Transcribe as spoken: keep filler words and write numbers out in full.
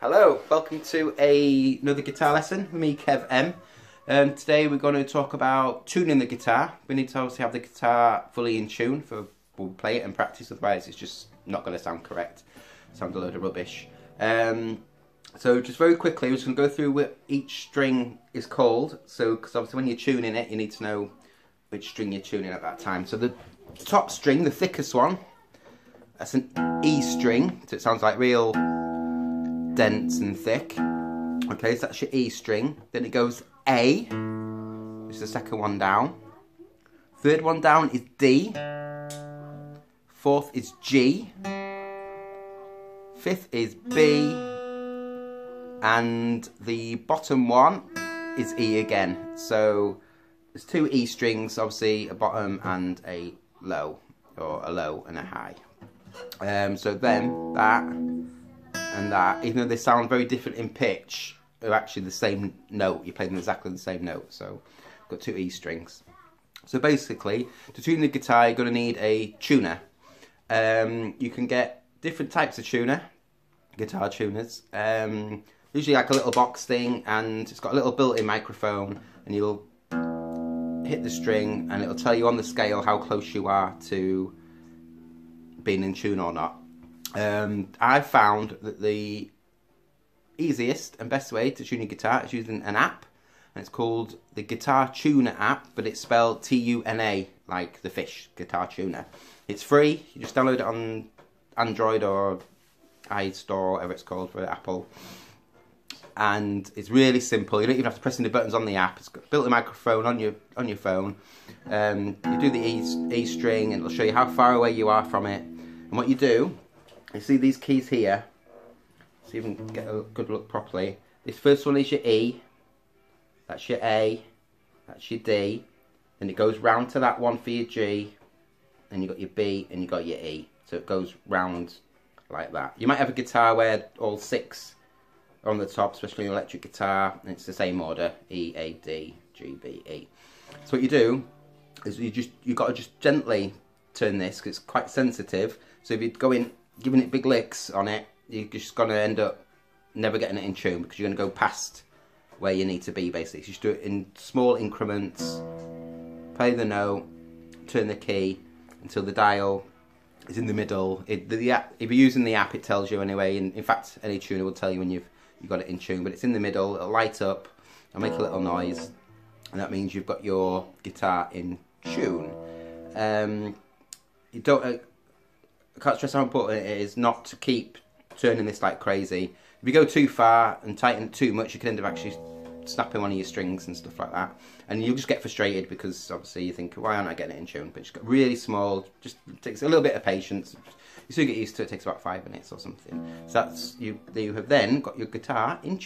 Hello, welcome to a, another guitar lesson with me, Kev M. Um, today we're going to talk about tuning the guitar. We need to obviously have the guitar fully in tune for we'll play it and practice, otherwise it's just not going to sound correct. Sound a load of rubbish. Um, so just very quickly, we're just going to go through what each string is called. So, because obviously when you're tuning it, you need to know which string you're tuning at that time. So the top string, the thickest one, that's an E string, so it sounds like real dense and thick. Okay, so that's your E string. Then it goes A, which is the second one down. Third one down is D. Fourth is G. Fifth is B. And the bottom one is E again. So there's two E strings, obviously a bottom and a low, or a low and a high. Um, so then that and that, even though they sound very different in pitch, are actually the same note. You're playing exactly the same note. So got two E strings. So basically, to tune the guitar, you're going to need a tuner. Um, you can get different types of tuner, guitar tuners. Um, usually like a little box thing, and it's got a little built-in microphone, and you'll hit the string, and it'll tell you on the scale how close you are to being in tune or not. Um, I found that the easiest and best way to tune your guitar is using an app, and it's called the Guitar Tuna app, but it's spelled T U N A, like the fish, Guitar Tuna. It's free, you just download it on Android or iStore, whatever it's called for Apple, and it's really simple. You don't even have to press any buttons on the app. It's got built-in microphone on your on your phone. Um, you do the E, E string, and it'll show you how far away you are from it, and what you do, you see these keys here, so you can get a good look properly. This first one is your E, that's your A, that's your D, then it goes round to that one for your G, and you've got your B, and you've got your E. So it goes round like that. You might have a guitar where all six are on the top, especially an electric guitar, and it's the same order, E, A, D, G, B, E. So what you do is you just, you've got to just gently turn this, because it's quite sensitive, so if you go in giving it big licks on it, you're just going to end up never getting it in tune, because you're going to go past where you need to be, basically. So you just do it in small increments, play the note, turn the key, until the dial is in the middle. It, the, the app, if you're using the app, it tells you anyway, and in fact, any tuner will tell you when you've, you've got it in tune, but it's in the middle, it'll light up, it'll make a little noise, and that means you've got your guitar in tune. Um, you don't... Uh, I can't stress how important it is not to keep turning this like crazy. If you go too far and tighten it too much, you can end up actually snapping one of your strings and stuff like that. And you'll just get frustrated, because obviously you think, why aren't I getting it in tune? But it's got really small, just takes a little bit of patience. You soon get used to it, it takes about five minutes or something. So that's, you, you have then got your guitar in tune.